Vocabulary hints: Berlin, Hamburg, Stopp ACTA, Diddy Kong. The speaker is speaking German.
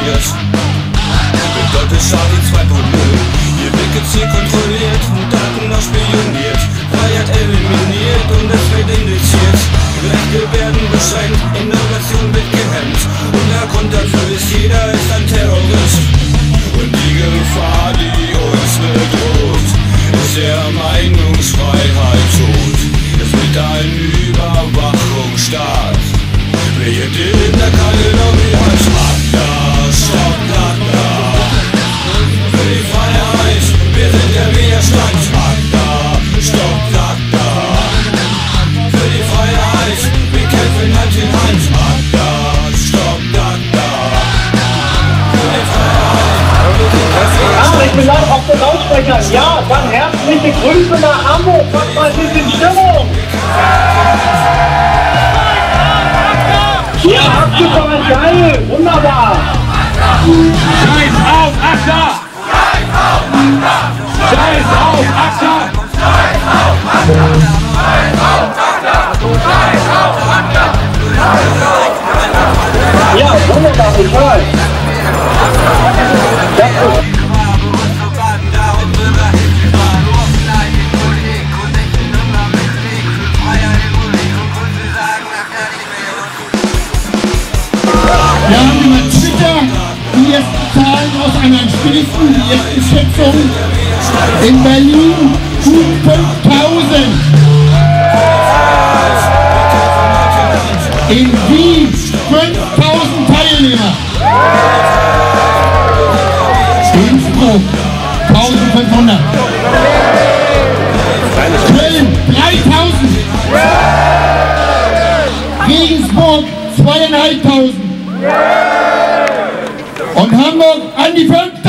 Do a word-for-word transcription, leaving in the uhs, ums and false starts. passiert. Bedeutet Schaden zwei Punkt null. Hier wird gezielt kontrolliert und Daten ausspioniert. Freiheit eliminiert und es wird indiziert. Rechte werden beschränkt, Innovation wird gehemmt. Und der Grund dafür ist, jeder ist ein Terrorist. Und die Gefahr, die uns bedroht, ist der Meinungsfreiheit tot. Es wird ein Überwachungsstaat. Wir gehen in der kalten Lobby als ACTA, Stopp ACTA. Für die Freiheit, wir sind der Widerstand. ACTA, Stopp ACTA. Für die Freiheit, wir kämpfen Hand in Hand. ACTA, Stopp ACTA. Für die Freiheit. Ja, ich bin laut auf den Lautsprechern. Ja, dann herzliche Grüße nach Hamburg. Macht mal ein bisschen Stimmung. Ja, abgefahren, geil, wunderbar! Scheiß auf ACTA! Scheiß auf ACTA! Scheiß auf ACTA! Scheiß auf ACTA! Scheiß auf ACTA! Scheiß auf ACTA! Scheiß auf ACTA! Ja, wunderbar, ich weiß! Das ist... Wir haben über Twitter die ersten Zahlen aus anderen Städten, die ersten Schätzungen in Berlin, gut fünftausend. In Wien fünftausend Teilnehmer. Innsbruck eintausendfünfhundert. Köln dreitausend. Regensburg zweieinhalbtausend. Und Hamburg an die fünf.